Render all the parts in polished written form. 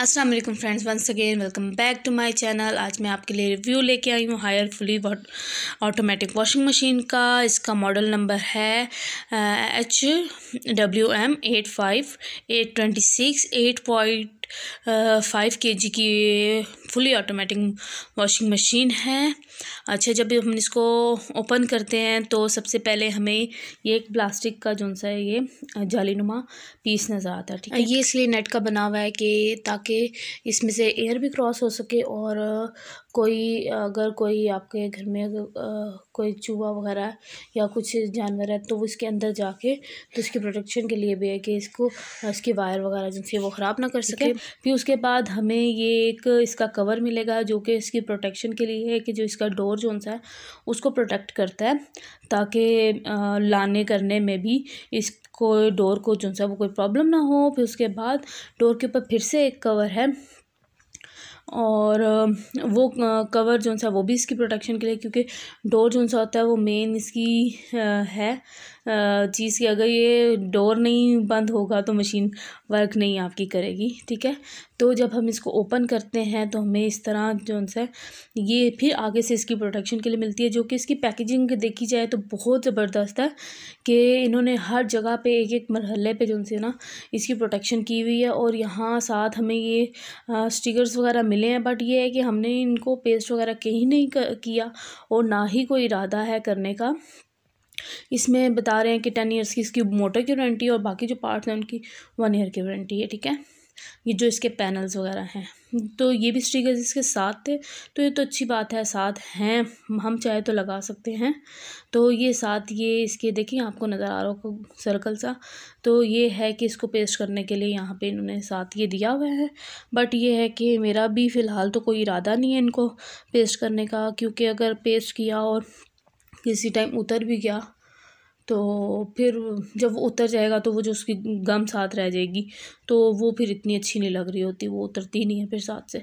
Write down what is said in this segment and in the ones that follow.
अस्सलाम वालेकुम friends, once again welcome back to my channel. आज मैं आपके लिए रिव्यू लेके आई हूँ Haier fully automatic washing machine का। इसका मॉडल नंबर है HWM AT5 AT26 8.5 kg की ये फुली ऑटोमेटिक वॉशिंग मशीन है। अच्छा, जब हम इसको ओपन करते हैं तो सबसे पहले हमें ये एक प्लास्टिक का जो सा है ये जालीनुमा पीस नज़र आता है, ठीक है। ये इसलिए नेट का बना हुआ है कि ताकि इसमें से एयर भी क्रॉस हो सके और कोई अगर कोई आपके घर में कोई चूहा वगैरह या कुछ जानवर है तो वो इसके अंदर जाके तो इसकी प्रोटेक्शन के लिए भी है कि इसको इसकी वायर वगैरह जिनसे वो ख़राब ना कर सके। फिर उसके बाद हमें ये एक इसका कवर मिलेगा जो कि इसकी प्रोटेक्शन के लिए है कि जो इसका डोर जो सा है उसको प्रोटेक्ट करता है ताकि लाने करने में भी इसको डोर को जो सा वो कोई प्रॉब्लम ना हो। फिर उसके बाद डोर के ऊपर फिर से एक कवर है और वो कवर जो सा वो भी इसकी प्रोटेक्शन के लिए, क्योंकि डोर जो सा होता है वो मेन इसकी है चीज़ की। अगर ये डोर नहीं बंद होगा तो मशीन वर्क नहीं आपकी करेगी, ठीक है। तो जब हम इसको ओपन करते हैं तो हमें इस तरह जो सा ये फिर आगे से इसकी प्रोटेक्शन के लिए मिलती है, जो कि इसकी पैकेजिंग देखी जाए तो बहुत ज़बरदस्त है कि इन्होंने हर जगह पे एक एक मरहले पे जो से ना इसकी प्रोटेक्शन की हुई है। और यहाँ साथ हमें ये स्टिकर्स वगैरह मिले हैं, बट ये है कि हमने इनको पेस्ट वगैरह कहीं नहीं किया और ना ही कोई इरादा है करने का। इसमें बता रहे हैं कि 10 ईयर्स की इसकी मोटर की वारंटी और बाकी जो पार्ट्स हैं उनकी 1 ईयर की वारंटी है, ठीक है। ये जो इसके पैनल्स वगैरह हैं तो ये भी स्टिकर्स इसके साथ थे, तो ये तो अच्छी बात है, साथ हैं, हम चाहे तो लगा सकते हैं। तो ये साथ ये इसके देखिए आपको नज़र आ रहा होगा सर्कल सा, तो ये है कि इसको पेस्ट करने के लिए यहाँ पे इन्होंने साथ ये दिया हुआ है। बट ये है कि मेरा भी फ़िलहाल तो कोई इरादा नहीं है इनको पेस्ट करने का, क्योंकि अगर पेस्ट किया और किसी टाइम उतर भी गया तो फिर जब वो उतर जाएगा तो वो जो उसकी गम साथ रह जाएगी तो वो फिर इतनी अच्छी नहीं लग रही होती, वो उतरती नहीं है फिर साथ से।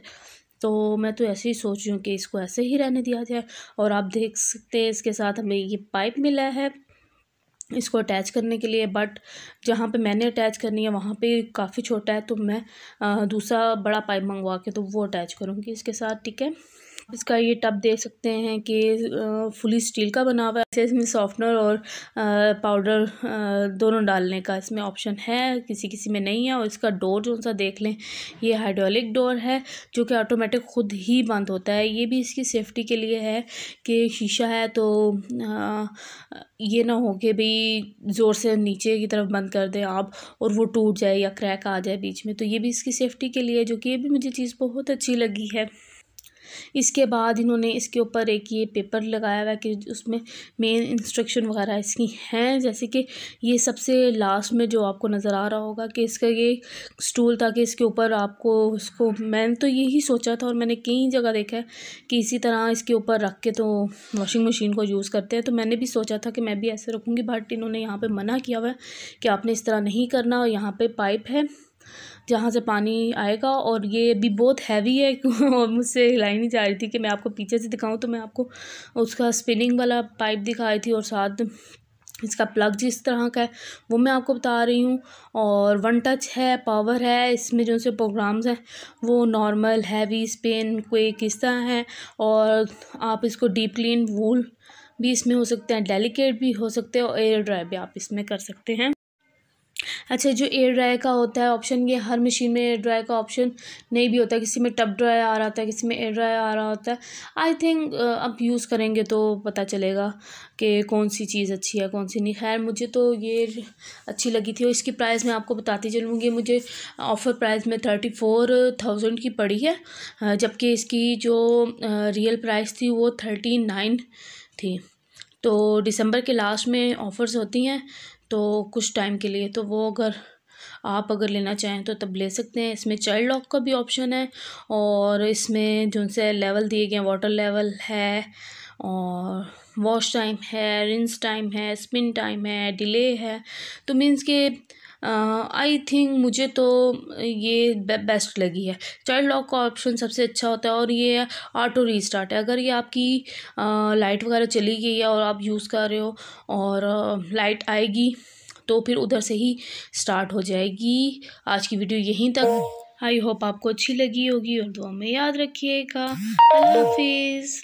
तो मैं तो ऐसे ही सोच रही हूँ कि इसको ऐसे ही रहने दिया जाए। और आप देख सकते हैं इसके साथ हमें ये पाइप मिला है इसको अटैच करने के लिए, बट जहाँ पे मैंने अटैच करनी है वहाँ पे काफ़ी छोटा है, तो मैं दूसरा बड़ा पाइप मंगवा के तो वो अटैच करूँगी इसके साथ, ठीक है। इसका ये टब देख सकते हैं कि फुली स्टील का बना हुआ है, इसमें सॉफ्टनर और पाउडर दोनों डालने का इसमें ऑप्शन है, किसी किसी में नहीं है। और इसका डोर जो सा देख लें ये हाइड्रोलिक डोर है जो कि ऑटोमेटिक खुद ही बंद होता है। ये भी इसकी सेफ्टी के लिए है कि शीशा है तो ये ना हो कि भाई ज़ोर से नीचे की तरफ बंद कर दें आप और वो टूट जाए या क्रैक आ जाए बीच में, तो ये भी इसकी सेफ्टी के लिए, जो कि ये भी मुझे चीज़ बहुत अच्छी लगी है। इसके बाद इन्होंने इसके ऊपर एक ये पेपर लगाया हुआ है कि उसमें मेन इंस्ट्रक्शन वगैरह इसकी हैं, जैसे कि ये सबसे लास्ट में जो आपको नज़र आ रहा होगा कि इसका ये स्टूल था कि इसके ऊपर आपको उसको मैंने तो यही सोचा था और मैंने कई जगह देखा है कि इसी तरह इसके ऊपर रख के तो वॉशिंग मशीन को यूज़ करते हैं, तो मैंने भी सोचा था कि मैं भी ऐसे रखूँगी, बट इन्होंने यहाँ पर मना किया हुआ है कि आपने इस तरह नहीं करना। और यहाँ पर पाइप है जहाँ से पानी आएगा और ये भी बहुत हैवी है और मुझसे हिलाई नहीं जा रही थी कि मैं आपको पीछे से दिखाऊं, तो मैं आपको उसका स्पिनिंग वाला पाइप दिखाई थी और साथ इसका प्लग जिस तरह का है वो मैं आपको बता रही हूँ। और 1 टच है, पावर है, इसमें जो से प्रोग्राम्स हैं वो नॉर्मल, हैवी, स्पिन, क्विक इस तरह हैं। और आप इसको डीप क्लीन वूल भी इसमें हो सकते हैं, डेलिकेट भी हो सकते हैं और एयर ड्राई भी आप इसमें कर सकते हैं। अच्छा, जो एयर ड्राई का होता है ऑप्शन, ये हर मशीन में एयर ड्राई का ऑप्शन नहीं भी होता है, किसी में टब ड्राई आ रहा होता है, किसी में एयर ड्राई आ रहा होता है। आई थिंक अब यूज़ करेंगे तो पता चलेगा कि कौन सी चीज़ अच्छी है कौन सी नहीं। खैर, मुझे तो ये अच्छी लगी थी और इसकी प्राइस मैं आपको बताती चलूँगी। मुझे ऑफ़र प्राइस में 34,000 की पड़ी है, जबकि इसकी जो रियल प्राइस थी वो 39 थी। तो दिसंबर के लास्ट में ऑफ़र्स होती हैं तो कुछ टाइम के लिए, तो वो अगर आप अगर लेना चाहें तो तब ले सकते हैं। इसमें चाइल्ड लॉक का भी ऑप्शन है और इसमें जो से लेवल दिए गए हैं, वाटर लेवल है और वॉश टाइम है, रिंस टाइम है, स्पिन टाइम है, डिले है। तो मीन्स के आई थिंक मुझे तो ये बेस्ट लगी है। चाइल्ड लॉक का ऑप्शन सबसे अच्छा होता है और ये ऑटो रीस्टार्ट है। अगर ये आपकी लाइट वगैरह चली गई है और आप यूज़ कर रहे हो और लाइट आएगी तो फिर उधर से ही स्टार्ट हो जाएगी। आज की वीडियो यहीं तक। आई होप आपको अच्छी लगी होगी और दुआ में याद रखिएगा। अल्लाह हाफिज़।